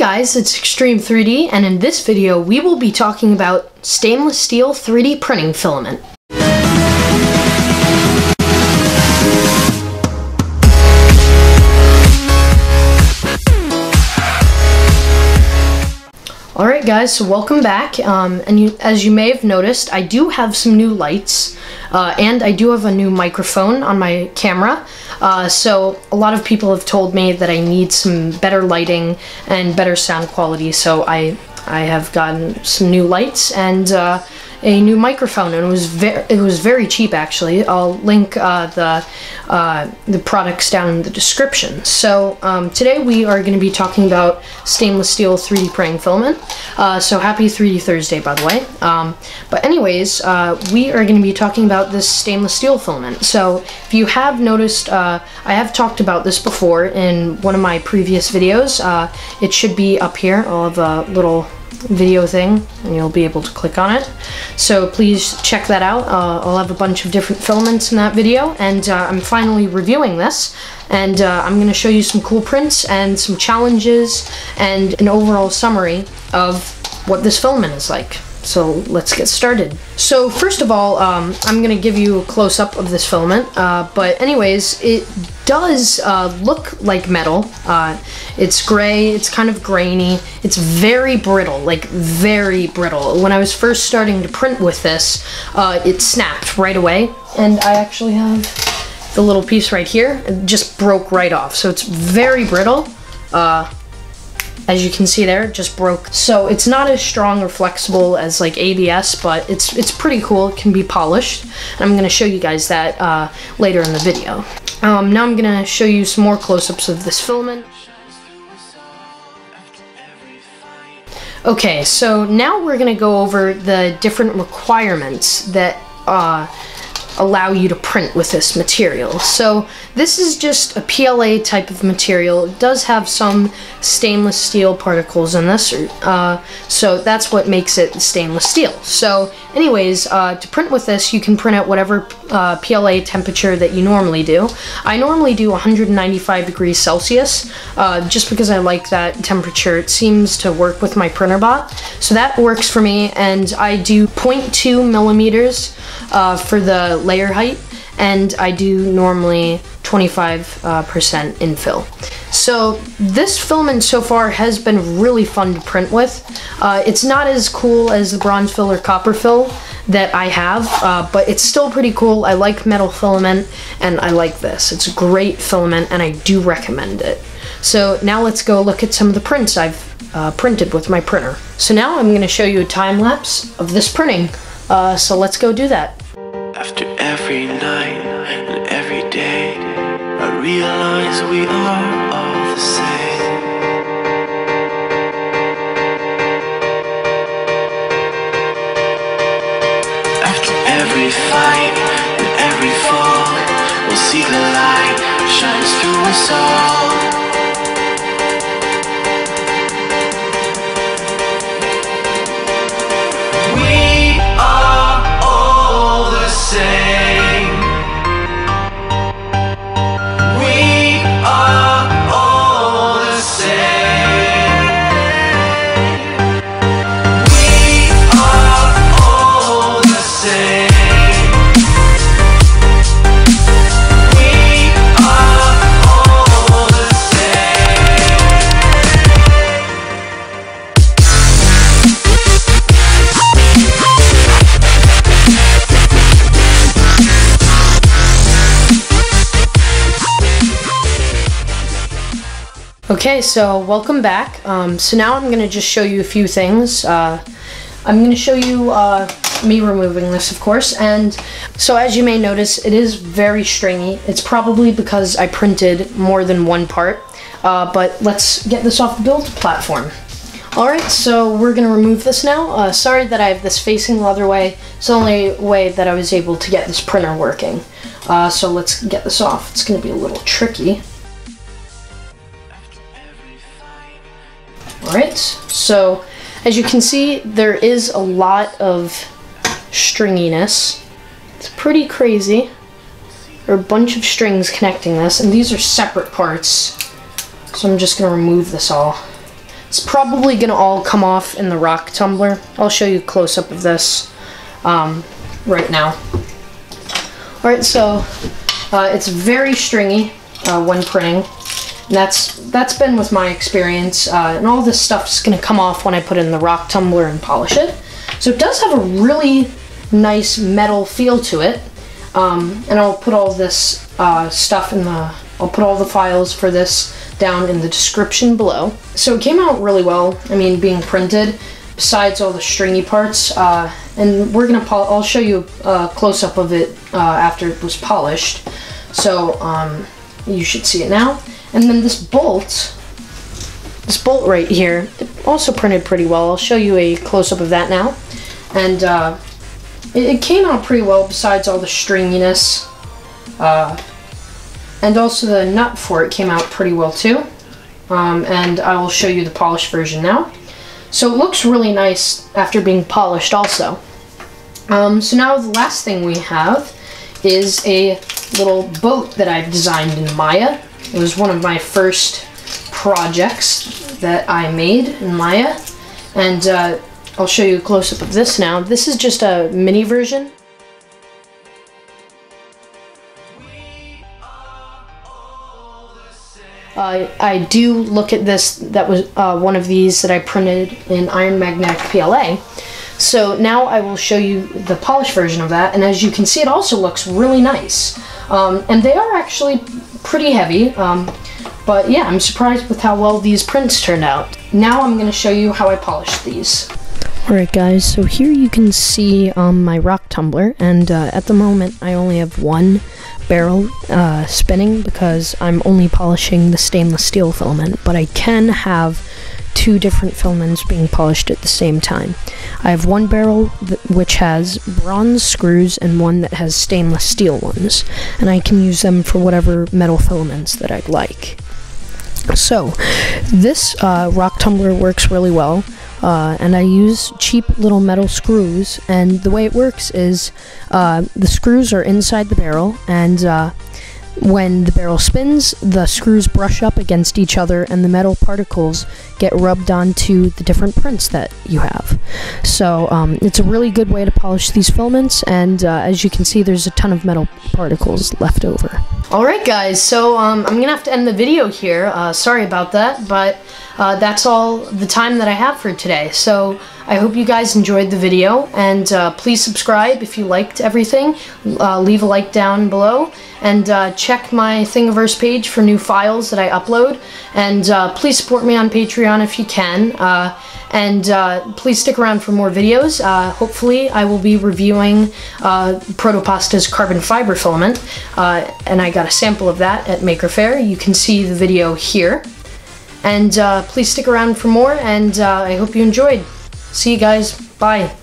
guys, it's Extreme 3D, and in this video we will be talking about stainless steel 3D printing filament. Alright guys, so welcome back, and as you may have noticed, I do have some new lights, and I do have a new microphone on my camera, so a lot of people have told me that I need some better lighting and better sound quality, so I have gotten some new lights and a new microphone, and it was very cheap actually. I'll link the products down in the description. So today we are going to be talking about stainless steel 3D printing filament. So happy 3D Thursday, by the way. But anyways, we are going to be talking about this stainless steel filament. So if you have noticed, I have talked about this before in one of my previous videos. It should be up here. I'll have a little video thing and you'll be able to click on it, so please check that out. I'll have a bunch of different filaments in that video, and I'm finally reviewing this, and I'm going to show you some cool prints and some challenges and an overall summary of what this filament is like. So let's get started. So first of all, I'm going to give you a close-up of this filament, but anyways, it does look like metal. It's gray, it's kind of grainy, it's very brittle, like very brittle. When I was first starting to print with this, it snapped right away, and I actually have the little piece right here. It just broke right off, so it's very brittle. As you can see there, it just broke. So it's not as strong or flexible as like ABS, but it's pretty cool. It can be polished. And I'm gonna show you guys that later in the video. Now I'm gonna show you some more close-ups of this filament. Okay, so now we're gonna go over the different requirements that allow you to print with this material. So this is just a PLA type of material. It does have some stainless steel particles in this, so that's what makes it stainless steel. So anyways, to print with this, you can print at whatever PLA temperature that you normally do. I normally do 195 degrees Celsius, just because I like that temperature. It seems to work with my printer bot, so that works for me, and I do 0.2 millimeters for the layer height, and I do normally 25% infill. So this filament so far has been really fun to print with. It's not as cool as the bronze fill or copper fill that I have, but it's still pretty cool. I like metal filament, and I like this. It's a great filament, and I do recommend it. So now let's go look at some of the prints I've printed with my printer. So now I'm going to show you a time lapse of this printing. So let's go do that. After every night and every day, I realize we are all the same. After every fight and every fall, we'll see the light shines through us all. Okay, so welcome back. So now I'm going to just show you a few things. I'm going to show you me removing this, of course, and so as you may notice, it is very stringy. It's probably because I printed more than one part, but let's get this off the build platform. Alright, so we're going to remove this now. Sorry that I have this facing the other way. It's the only way that I was able to get this printer working. So let's get this off. It's going to be a little tricky. Alright, so as you can see, there is a lot of stringiness. It's pretty crazy. There are a bunch of strings connecting this, and these are separate parts, so I'm just going to remove this all. It's probably gonna all come off in the rock tumbler. I'll show you a close-up of this right now. Alright, so it's very stringy when printing. And that's been with my experience, and all this stuff's gonna come off when I put it in the rock tumbler and polish it. So it does have a really nice metal feel to it, and I'll put all this stuff in the, I'll put all the files for this down in the description below. So it came out really well, I mean, being printed, besides all the stringy parts, and we're gonna, I'll show you a close-up of it after it was polished. So you should see it now. And then this bolt right here, it also printed pretty well. I'll show you a close-up of that now. And it came out pretty well besides all the stringiness. And also the nut for it came out pretty well too. And I will show you the polished version now. So it looks really nice after being polished also. So now the last thing we have is a little boat that I've designed in Maya. It was one of my first projects that I made in Maya. And I'll show you a close-up of this now. This is just a mini version. I do look at this, that was one of these that I printed in Iron Magnetic PLA. So now I will show you the polished version of that, and as you can see it also looks really nice. And they are actually pretty heavy, but yeah, I'm surprised with how well these prints turned out. Now I'm going to show you how I polished these. Alright guys, so here you can see my rock tumbler, and at the moment I only have one barrel spinning because I'm only polishing the stainless steel filament, but I can have two different filaments being polished at the same time. I have one barrel which has bronze screws and one that has stainless steel ones, and I can use them for whatever metal filaments that I'd like. So this rock tumbler works really well. And I use cheap little metal screws, and the way it works is the screws are inside the barrel, and when the barrel spins, the screws brush up against each other and the metal particles get rubbed onto the different prints that you have. So it's a really good way to polish these filaments, and as you can see, there's a ton of metal particles left over. Alright guys, so I'm going to have to end the video here, sorry about that, but that's all the time that I have for today. So I hope you guys enjoyed the video, and please subscribe if you liked everything, leave a like down below, and check my Thingiverse page for new files that I upload, and please support me on Patreon if you can, and please stick around for more videos. Hopefully I will be reviewing Protopasta's carbon fiber filament, and I got a sample of that at Maker Faire. You can see the video here. And please stick around for more, and I hope you enjoyed. See you guys. Bye.